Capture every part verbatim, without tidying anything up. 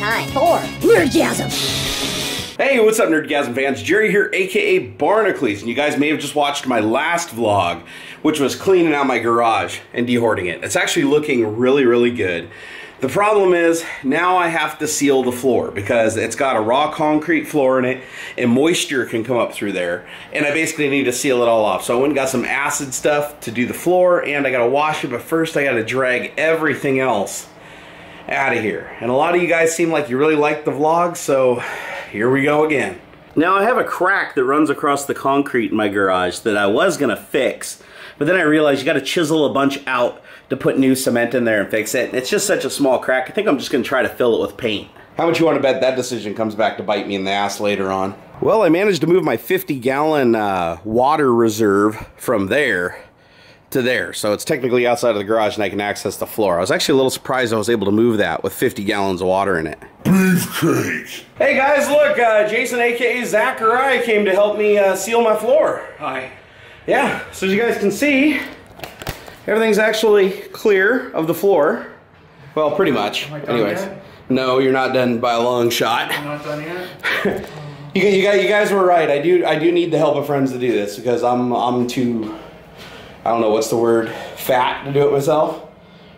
time for Nerdgasm. Hey, what's up, Nerdgasm fans? Jerry here, aka Barnacles, and you guys may have just watched my last vlog, which was cleaning out my garage and de-hoarding it. It's actually looking really, really good. The problem is, now I have to seal the floor because it's got a raw concrete floor in it, and moisture can come up through there, and I basically need to seal it all off. So I went and got some acid stuff to do the floor, and I gotta wash it, but first I gotta drag everything else out of here. And a lot of you guys seem like you really liked the vlog, so here we go again. Now I have a crack that runs across the concrete in my garage that I was gonna fix, but then I realized you gotta chisel a bunch out to put new cement in there and fix it. And it's just such a small crack, I think I'm just gonna try to fill it with paint. How much you wanna bet that decision comes back to bite me in the ass later on? Well, I managed to move my fifty gallon uh, water reserve from there to there, so it's technically outside of the garage and I can access the floor. I was actually a little surprised I was able to move that with fifty gallons of water in it. Beefcake! Hey guys, look, uh, Jason aka Zachariah came to help me uh, seal my floor. Hi. Yeah, so as you guys can see, everything's actually clear of the floor. Well, pretty much. Am I done Anyways, yet? No, you're not done by a long shot. I'm not done yet. you, you, guys, you guys were right. I do, I do need the help of friends to do this because I'm, I'm too. I don't know what's the word, fat to do it myself,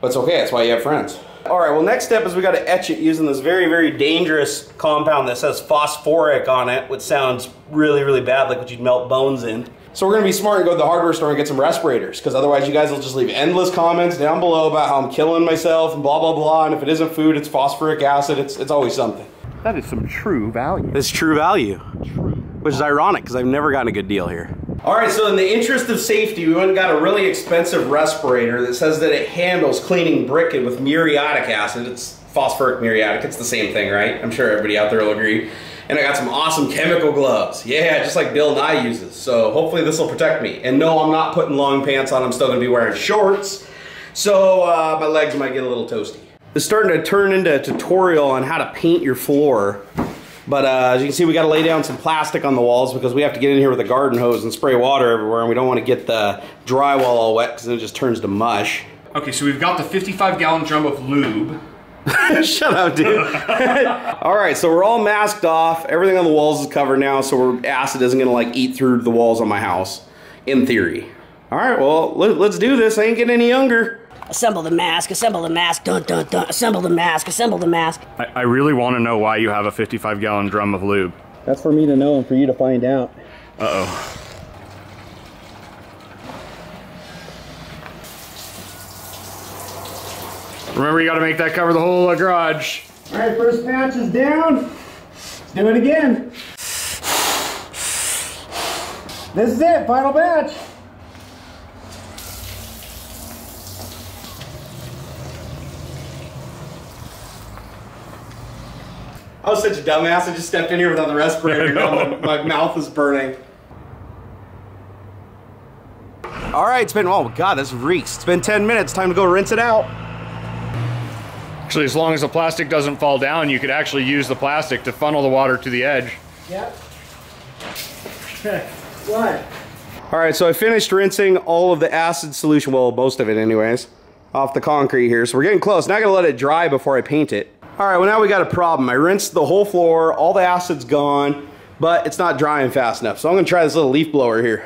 but it's okay, that's why you have friends. All right, well next step is we gotta etch it using this very, very dangerous compound that says phosphoric on it, which sounds really, really bad, like what you'd melt bones in. So we're gonna be smart and go to the hardware store and get some respirators, because otherwise you guys will just leave endless comments down below about how I'm killing myself and blah, blah, blah, and if it isn't food, it's phosphoric acid, it's, it's always something. That is some true value. It's true value. True. Which is ironic, because I've never gotten a good deal here. Alright, so in the interest of safety, we went and got a really expensive respirator that says that it handles cleaning briquette with muriatic acid. It's phosphoric muriatic, it's the same thing, right? I'm sure everybody out there will agree. And I got some awesome chemical gloves. Yeah, just like Bill Nye uses. So hopefully this will protect me. And no, I'm not putting long pants on, I'm still going to be wearing shorts. So uh, my legs might get a little toasty. It's starting to turn into a tutorial on how to paint your floor. But uh, as you can see, we got to lay down some plastic on the walls because we have to get in here with a garden hose and spray water everywhere, and we don't want to get the drywall all wet because then it just turns to mush. Okay, so we've got the fifty-five gallon drum of lube. Shut up, dude. All right, so we're all masked off. Everything on the walls is covered now, so we're, acid isn't going to like eat through the walls on my house, in theory. All right, well, let, let's do this. I ain't getting any younger. Assemble the mask, assemble the mask, dun dun dun, assemble the mask, assemble the mask. I, I really want to know why you have a fifty-five gallon drum of lube. That's for me to know and for you to find out. Uh-oh. Remember, you gotta make that cover the whole uh, garage. All right, first patch is down. Let's do it again. This is it, final batch. I was such a dumbass, I just stepped in here without the respirator. Now my, my mouth is burning. All right, it's been, oh God, this reeks. It's been ten minutes, time to go rinse it out. Actually, as long as the plastic doesn't fall down, you could actually use the plastic to funnel the water to the edge. Yep. What? All right, so I finished rinsing all of the acid solution, well, most of it anyways, off the concrete here. So we're getting close. Now I gotta let it dry before I paint it. All right, well now we got a problem. I rinsed the whole floor, all the acid's gone, but it's not drying fast enough. So I'm gonna try this little leaf blower here.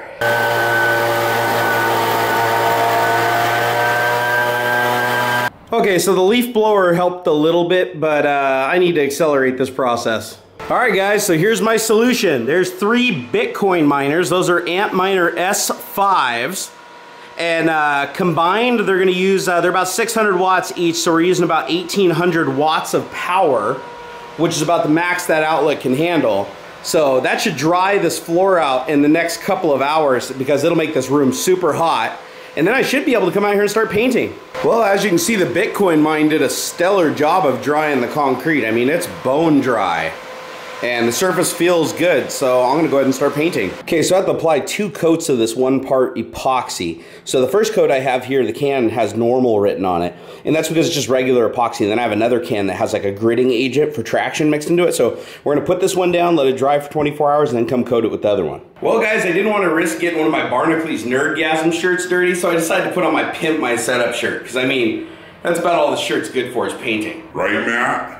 Okay, so the leaf blower helped a little bit, but uh, I need to accelerate this process. All right guys, so here's my solution. There's three Bitcoin miners. Those are Antminer S fives. And uh, combined, they're going to use, uh, they're about six hundred watts each, so we're using about eighteen hundred watts of power, which is about the max that outlet can handle. So that should dry this floor out in the next couple of hours because it'll make this room super hot. And then I should be able to come out here and start painting. Well, as you can see, the Bitcoin mine did a stellar job of drying the concrete. I mean, it's bone dry. And the surface feels good, so I'm gonna go ahead and start painting. Okay, so I have to apply two coats of this one part epoxy. So the first coat I have here, the can has normal written on it, and that's because it's just regular epoxy. And then I have another can that has like a gritting agent for traction mixed into it. So we're gonna put this one down, let it dry for twenty-four hours, and then come coat it with the other one. Well guys, I didn't wanna risk getting one of my Barnacles Nerdgasm shirts dirty, so I decided to put on my Pimp My Setup shirt, because I mean, that's about all the shirt's good for is painting. Right, Matt?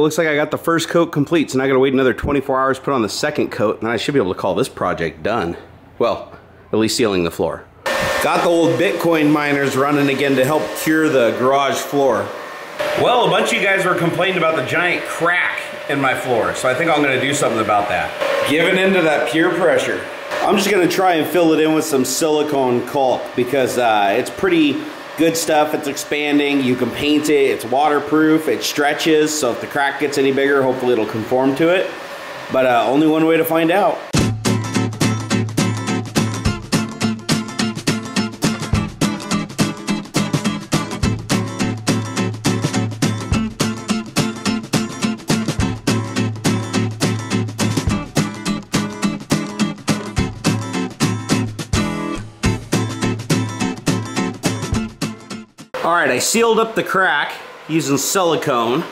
well, it looks like I got the first coat complete, so now I gotta wait another twenty-four hours, put on the second coat, and then I should be able to call this project done. Well, at least sealing the floor. Got the old Bitcoin miners running again to help cure the garage floor. Well, a bunch of you guys were complaining about the giant crack in my floor, so I think I'm gonna do something about that. Giving into that peer pressure. I'm just gonna try and fill it in with some silicone caulk because uh, it's pretty good stuff. It's expanding, you can paint it, it's waterproof, it stretches, so if the crack gets any bigger, hopefully it'll conform to it. But uh, only one way to find out. Alright, I sealed up the crack using silicone,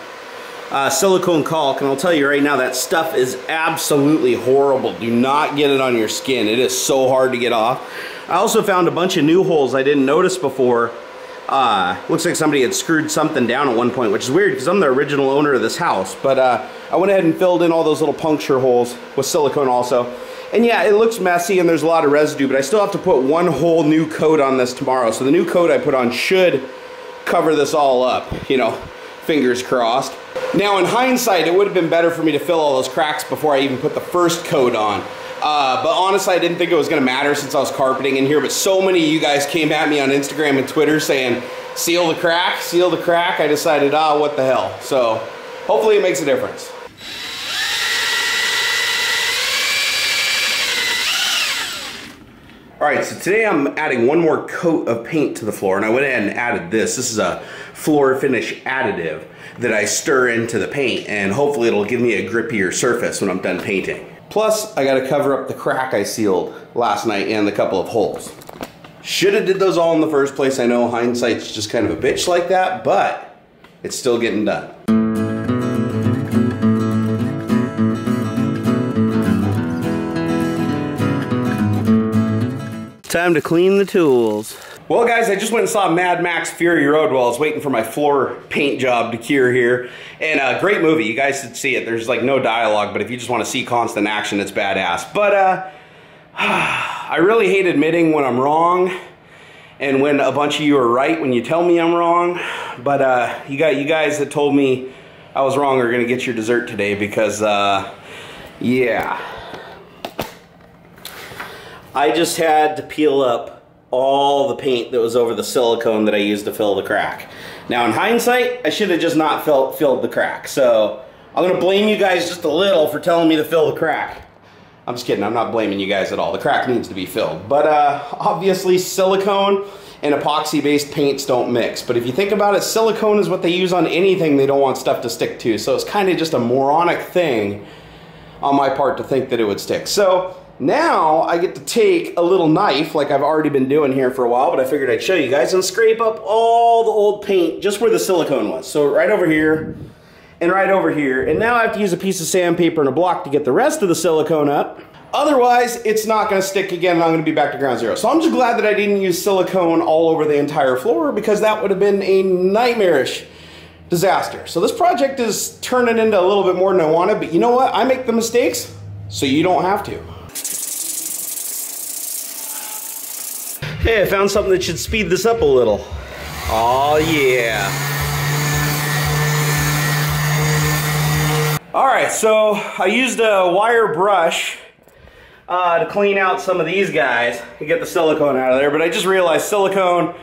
uh, silicone caulk, and I'll tell you right now that stuff is absolutely horrible. Do not get it on your skin. It is so hard to get off. I also found a bunch of new holes I didn't notice before. Uh, looks like somebody had screwed something down at one point, which is weird because I'm the original owner of this house. But uh, I went ahead and filled in all those little puncture holes with silicone also. And yeah, it looks messy and there's a lot of residue, but I still have to put one whole new coat on this tomorrow. So the new coat I put on should cover this all up, you know, fingers crossed. Now in hindsight, it would have been better for me to fill all those cracks before I even put the first coat on. Uh, but honestly, I didn't think it was gonna matter since I was carpeting in here, but so many of you guys came at me on Instagram and Twitter saying, seal the crack, seal the crack. I decided, ah, what the hell. So hopefully it makes a difference. All right, so today I'm adding one more coat of paint to the floor, and I went ahead and added this. This is a floor finish additive that I stir into the paint, and hopefully it'll give me a grippier surface when I'm done painting. Plus, I gotta cover up the crack I sealed last night and the couple of holes. Should've did those all in the first place. I know hindsight's just kind of a bitch like that, but it's still getting done. Time to clean the tools. Well guys, I just went and saw Mad Max Fury Road while I was waiting for my floor paint job to cure here. And a great movie, you guys should see it. There's like no dialogue, but if you just want to see constant action, it's badass. But uh, I really hate admitting when I'm wrong and when a bunch of you are right when you tell me I'm wrong. But uh, you got you guys that told me I was wrong are gonna get your dessert today because uh, yeah. I just had to peel up all the paint that was over the silicone that I used to fill the crack. Now in hindsight, I should have just not felt, filled the crack. So I'm gonna blame you guys just a little for telling me to fill the crack. I'm just kidding, I'm not blaming you guys at all. The crack needs to be filled. But uh, obviously silicone and epoxy-based paints don't mix. But if you think about it, silicone is what they use on anything they don't want stuff to stick to. So it's kind of just a moronic thing on my part to think that it would stick. So now I get to take a little knife like I've already been doing here for a while, but I figured I'd show you guys and scrape up all the old paint just where the silicone was. So right over here and right over here. And now I have to use a piece of sandpaper and a block to get the rest of the silicone up. Otherwise, it's not gonna stick again and I'm gonna be back to ground zero. So I'm just glad that I didn't use silicone all over the entire floor because that would have been a nightmarish disaster. So this project is turning into a little bit more than I wanted, but you know what? I make the mistakes so you don't have to. Hey, I found something that should speed this up a little. Oh yeah. All right, so I used a wire brush uh, to clean out some of these guys and get the silicone out of there, but I just realized silicone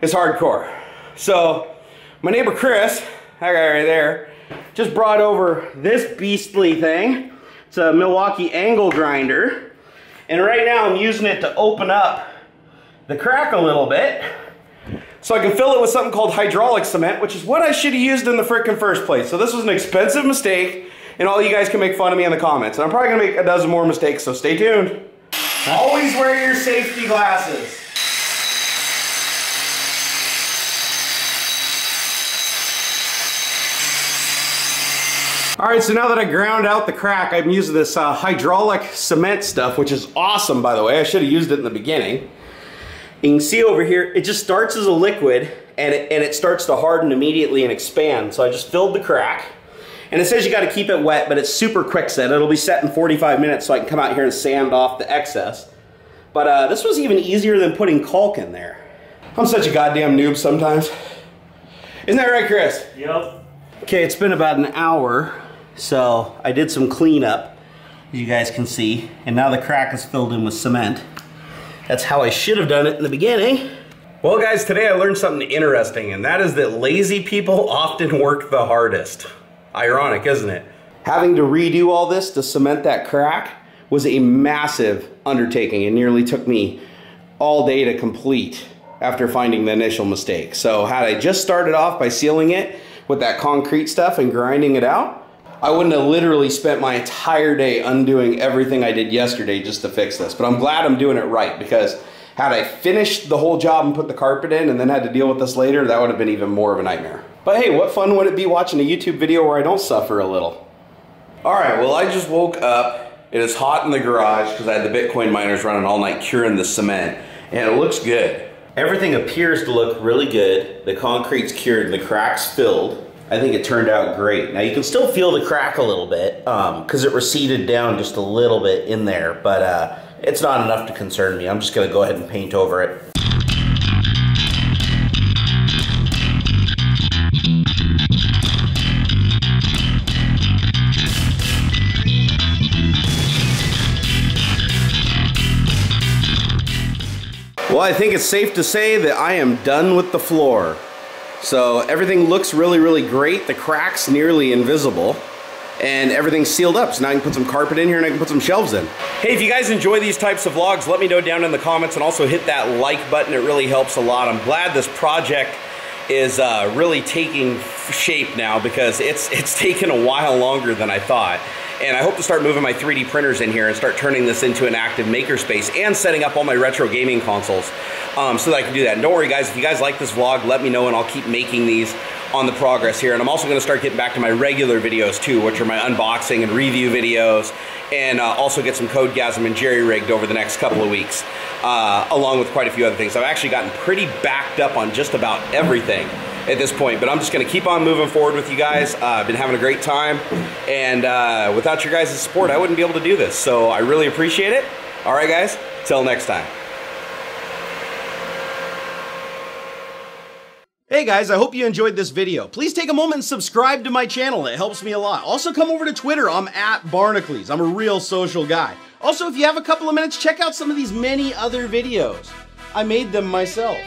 is hardcore. So my neighbor Chris, that guy right there, just brought over this beastly thing. It's a Milwaukee angle grinder. And right now I'm using it to open up the crack a little bit so I can fill it with something called hydraulic cement, which is what I should have used in the frickin' first place. So this was an expensive mistake, and all you guys can make fun of me in the comments. And I'm probably gonna make a dozen more mistakes, so stay tuned. Always wear your safety glasses. All right, so now that I ground out the crack, I'm using this uh, hydraulic cement stuff, which is awesome, by the way. I should have used it in the beginning. You can see over here, it just starts as a liquid and it, and it starts to harden immediately and expand. So I just filled the crack. And it says you got to keep it wet, but it's super quick set. It'll be set in forty-five minutes, so I can come out here and sand off the excess. But uh, this was even easier than putting caulk in there. I'm such a goddamn noob sometimes. Isn't that right, Chris? Yep. Okay, it's been about an hour, so I did some cleanup, as you guys can see, and now the crack is filled in with cement. That's how I should have done it in the beginning. Well, guys, today I learned something interesting, and that is that lazy people often work the hardest. Ironic, isn't it? Having to redo all this to cement that crack was a massive undertaking and nearly took me all day to complete after finding the initial mistake. So had I just started off by sealing it with that concrete stuff and grinding it out, I wouldn't have literally spent my entire day undoing everything I did yesterday just to fix this. But I'm glad I'm doing it right, because had I finished the whole job and put the carpet in and then had to deal with this later, that would have been even more of a nightmare. But hey, what fun would it be watching a YouTube video where I don't suffer a little? All right, well, I just woke up. It is hot in the garage because I had the Bitcoin miners running all night curing the cement, and it looks good. Everything appears to look really good. The concrete's cured and the cracks filled. I think it turned out great. Now you can still feel the crack a little bit um, because it receded down just a little bit in there, but uh, it's not enough to concern me. I'm just gonna go ahead and paint over it. Well, I think it's safe to say that I am done with the floor. So everything looks really, really great. The crack's nearly invisible. And everything's sealed up, so now I can put some carpet in here and I can put some shelves in. Hey, if you guys enjoy these types of vlogs, let me know down in the comments, and also hit that like button. It really helps a lot. I'm glad this project is uh, really taking shape now, because it's, it's taken a while longer than I thought. And I hope to start moving my three D printers in here and start turning this into an active makerspace and setting up all my retro gaming consoles um, so that I can do that. And don't worry, guys, if you guys like this vlog, let me know and I'll keep making these on the progress here. And I'm also gonna start getting back to my regular videos too, which are my unboxing and review videos, and uh, also get some Codegasm and jerry-rigged over the next couple of weeks, uh, along with quite a few other things. I've actually gotten pretty backed up on just about everything at this point, but I'm just gonna keep on moving forward with you guys. Uh, I've been having a great time, and uh, without your guys' support, I wouldn't be able to do this, so I really appreciate it. All right, guys, till next time. Hey guys, I hope you enjoyed this video. Please take a moment and subscribe to my channel. It helps me a lot. Also, come over to Twitter. I'm at Barnacles. I'm a real social guy. Also, if you have a couple of minutes, check out some of these many other videos. I made them myself.